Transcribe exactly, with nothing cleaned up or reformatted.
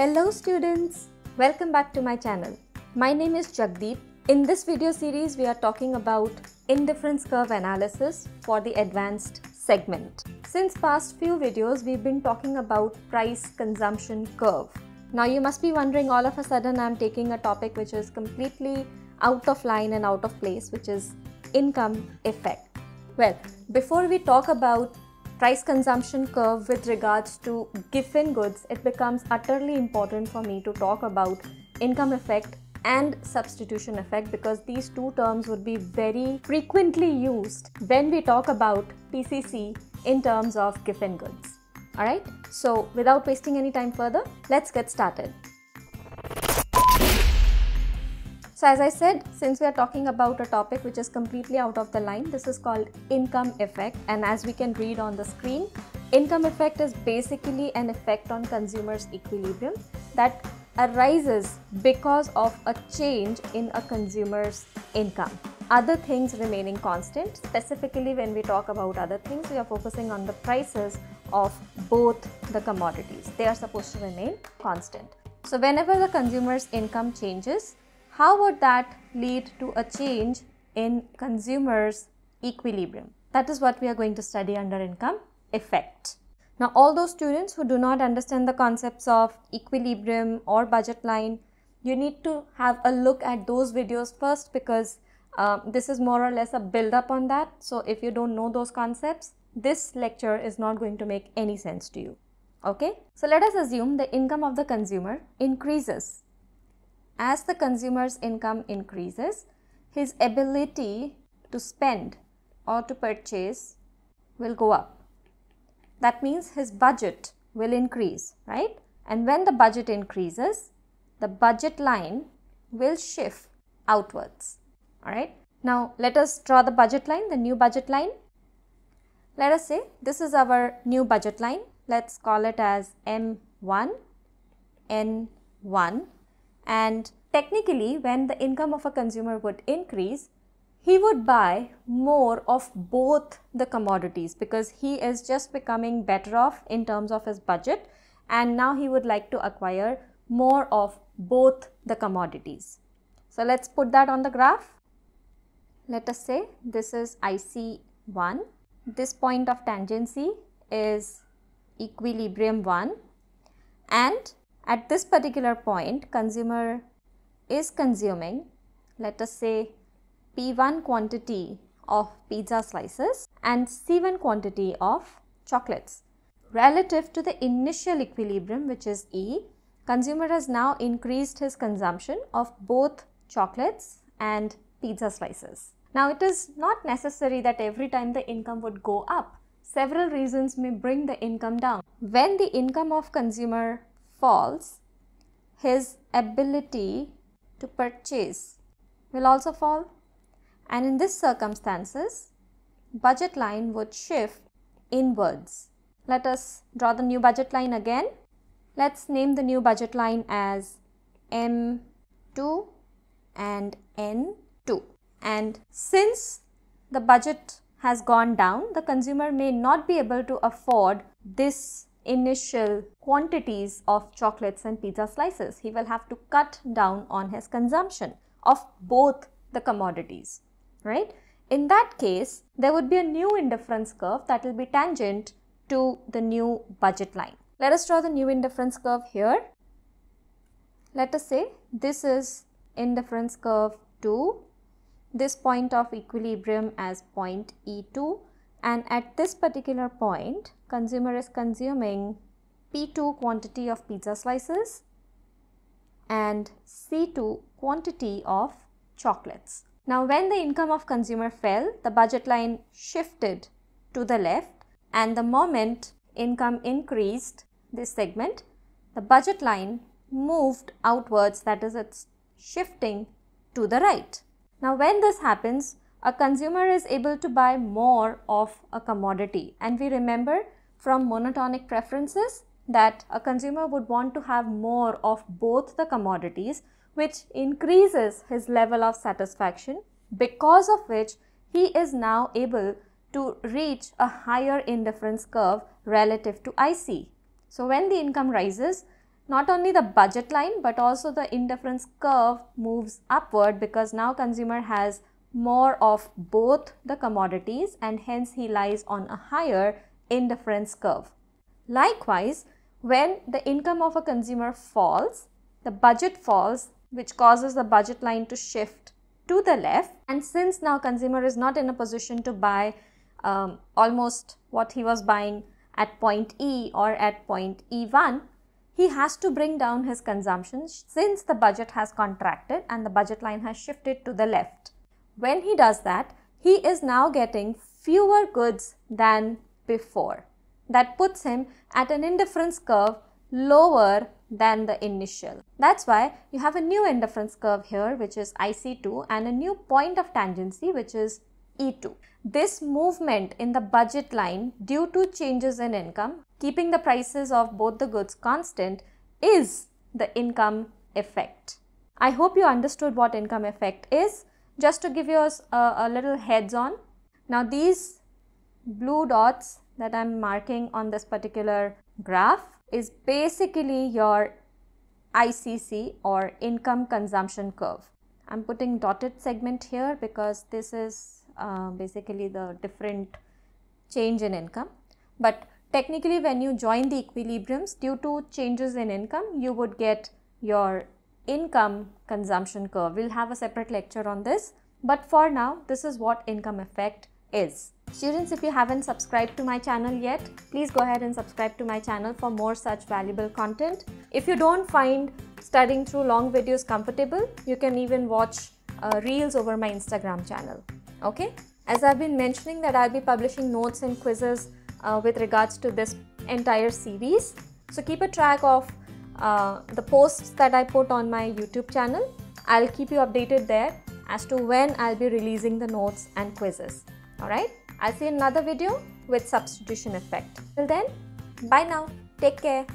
Hello students, welcome back to my channel. My name is Jagdeep. In this video series, we are talking about indifference curve analysis for the advanced segment. Since past few videos, we've been talking about price consumption curve. Now you must be wondering, all of a sudden I'm taking a topic which is completely out of line and out of place, which is income effect. Well, before we talk about price consumption curve with regards to Giffen goods, it becomes utterly important for me to talk about income effect and substitution effect, because these two terms would be very frequently used when we talk about P C C in terms of Giffen goods. Alright, so without wasting any time further, let's get started. So as I said, since we are talking about a topic which is completely out of the line, this is called income effect, and as we can read on the screen, income effect is basically an effect on consumers' equilibrium that arises because of a change in a consumer's income. Other things remaining constant. Specifically, when we talk about other things, we are focusing on the prices of both the commodities. They are supposed to remain constant. So whenever the consumer's income changes, how would that lead to a change in consumers' equilibrium? That is what we are going to study under income effect. Now, all those students who do not understand the concepts of equilibrium or budget line, you need to have a look at those videos first, because uh, this is more or less a build-up on that. So if you don't know those concepts, this lecture is not going to make any sense to you. Okay? So let us assume the income of the consumer increases. As the consumer's income increases, his ability to spend or to purchase will go up. That means his budget will increase, right? And when the budget increases, the budget line will shift outwards, all right? Now, let us draw the budget line, the new budget line. Let us say this is our new budget line. Let's call it as M one, N one. And technically, when the income of a consumer would increase, he would buy more of both the commodities, because he is just becoming better off in terms of his budget, and now he would like to acquire more of both the commodities. So let's put that on the graph. Let us say this is I C one, this point of tangency is equilibrium one, and at this particular point, consumer is consuming, let us say, P one quantity of pizza slices and C one quantity of chocolates. Relative to the initial equilibrium, which is E, consumer has now increased his consumption of both chocolates and pizza slices. Now, it is not necessary that every time the income would go up. Several reasons may bring the income down. When the income of consumer falls, his ability to purchase will also fall, and in this circumstances, budget line would shift inwards. Let us draw the new budget line again. Let's name the new budget line as M two and N two. And since the budget has gone down, the consumer may not be able to afford this initial quantities of chocolates and pizza slices. He will have to cut down on his consumption of both the commodities, right? In that case, there would be a new indifference curve that will be tangent to the new budget line. Let us draw the new indifference curve here. Let us say this is indifference curve two, this point of equilibrium as point E two, and at this particular point, consumer is consuming P two quantity of pizza slices and C two quantity of chocolates. Now, when the income of consumer fell, the budget line shifted to the left, and the moment income increased this segment, the budget line moved outwards, that is, it's shifting to the right. Now, when this happens, a consumer is able to buy more of a commodity, and we remember from monotonic preferences that a consumer would want to have more of both the commodities, which increases his level of satisfaction, because of which he is now able to reach a higher indifference curve relative to I C. So when the income rises, not only the budget line but also the indifference curve moves upward, because now consumer has more of both the commodities and hence he lies on a higher indifference curve. Likewise, when the income of a consumer falls, the budget falls, which causes the budget line to shift to the left, and since now consumer is not in a position to buy um, almost what he was buying at point E or at point E one, he has to bring down his consumption since the budget has contracted and the budget line has shifted to the left. When he does that, he is now getting fewer goods than before. That puts him at an indifference curve lower than the initial. That's why you have a new indifference curve here, which is I C two, and a new point of tangency, which is E two. This movement in the budget line due to changes in income, keeping the prices of both the goods constant, is the income effect. I hope you understood what income effect is. Just to give you a, a little heads on, now these blue dots that I'm marking on this particular graph is basically your I C C or income consumption curve. I'm putting dotted segment here because this is uh, basically the different change in income. But technically when you join the equilibriums due to changes in income, you would get your income consumption curve. We'll have a separate lecture on this, but for now this is what income effect is. Students, if you haven't subscribed to my channel yet, please go ahead and subscribe to my channel for more such valuable content. If you don't find studying through long videos comfortable, you can even watch uh, reels over my Instagram channel. Okay, as I've been mentioning that I'll be publishing notes and quizzes uh, with regards to this entire series, so keep a track of uh, the posts that I put on my YouTube channel. I'll keep you updated there as to when I'll be releasing the notes and quizzes. Alright, I'll see you in another video with substitution effect. Till then, bye now, take care.